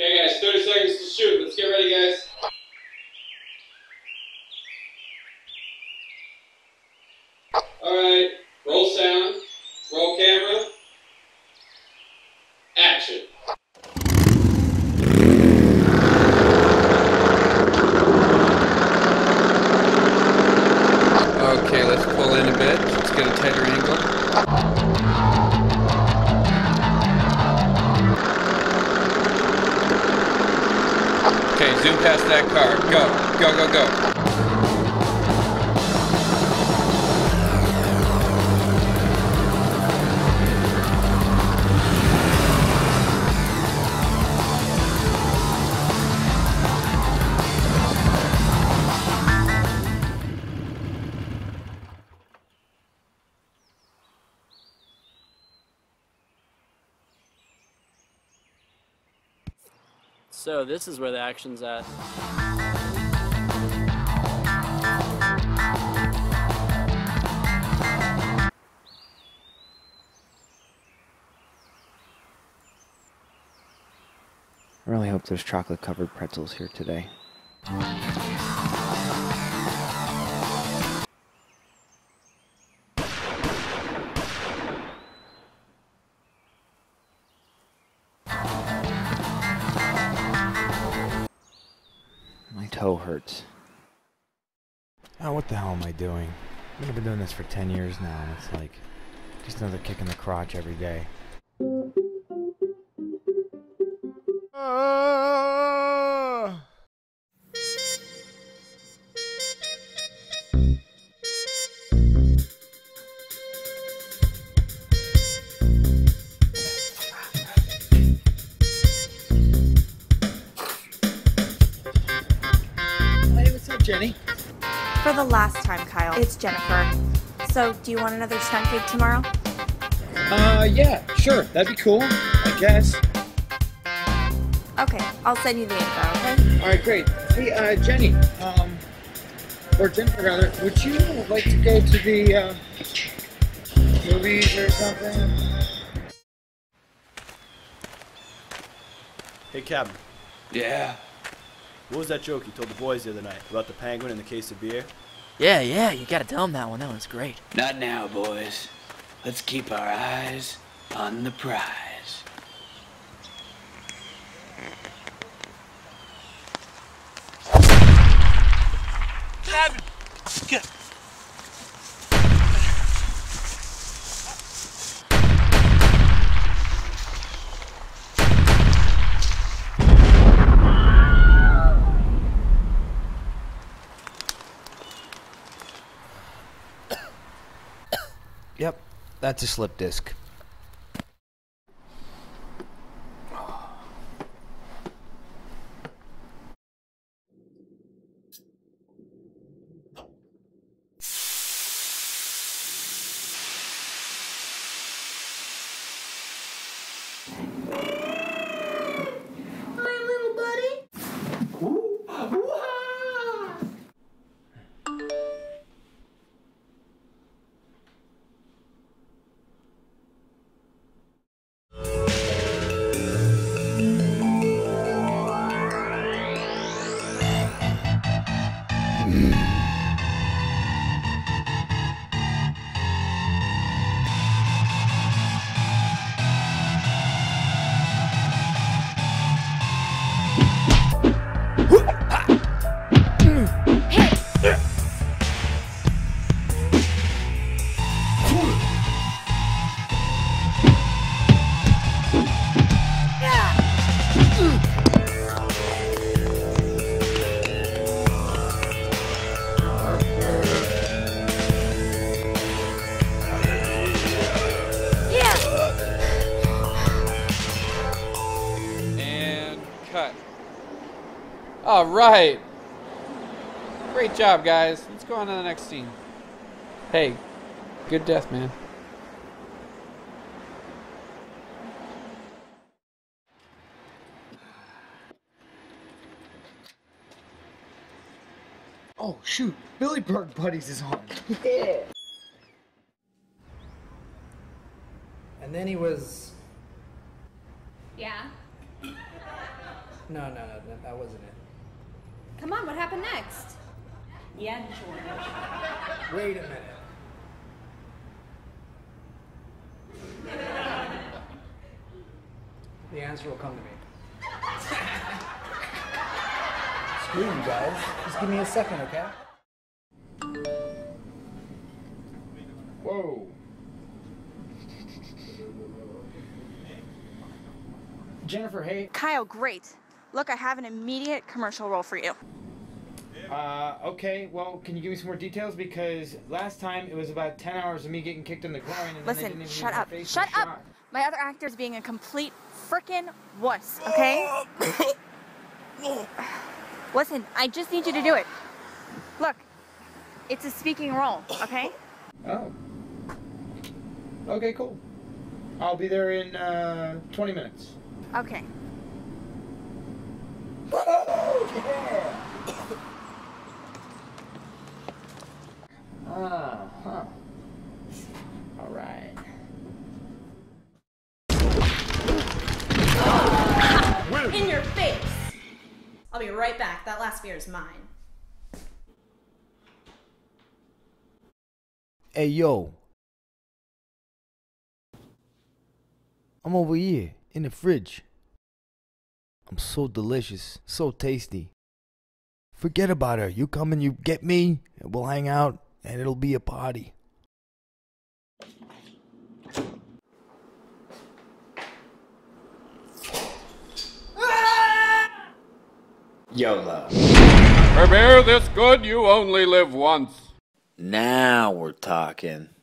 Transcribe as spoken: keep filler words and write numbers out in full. Okay guys, thirty seconds to shoot. Let's get ready, guys. Alright, roll sound, roll camera, action. Okay, let's pull in a bit. Let's get a tighter angle. Okay, zoom past that car. Go, go, go, go. So this is where the action's at. I really hope there's chocolate covered pretzels here today. Toe hurts. Oh, what the hell am I doing? I've been doing this for ten years now, and it's like just another kick in the crotch every day. Uh... Jenny? For the last time, Kyle, it's Jennifer. So, do you want another stunt gig tomorrow? Uh, yeah, sure. That'd be cool, I guess. Okay, I'll send you the info, okay? Alright, great. Hey, uh, Jenny, um, or Jennifer, rather, would you like to go to the, uh, movies or something? Hey, Captain. Yeah? What was that joke you told the boys the other night about the penguin and the case of beer? Yeah, yeah, you gotta tell them that one. That one's great. Not now, boys. Let's keep our eyes on the prize. Captain! Captain! Yep, that's a slip disc. All right, great job, guys. Let's go on to the next scene. Hey, good death, man. Oh shoot, Billy Burg Buddies is on. Yeah. And then he was. Yeah. No, no, no, no, that wasn't it. Come on, what happened next? Yeah, George. Wait a minute. The answer will come to me. Screw you guys. Just give me a second, okay? Whoa. Jennifer, hey. Kyle, great. Look, I have an immediate commercial role for you. Uh, okay, well, can you give me some more details? Because last time it was about ten hours of me getting kicked in the groin. And listen, then they didn't shut up. Shut up! Shock. My other actor is being a complete frickin' wuss, okay? Listen, I just need you to do it. Look, it's a speaking role, okay? Oh. Okay, cool. I'll be there in uh, twenty minutes. Okay. Oh, yeah. Uh-huh. All right. Oh, in your face! I'll be right back. That last beer is mine. Hey, yo. I'm over here in the fridge. I'm so delicious, so tasty. Forget about her. You come and you get me, and we'll hang out, and it'll be a party. YOLO. Prepare this good, you only live once. Now we're talking.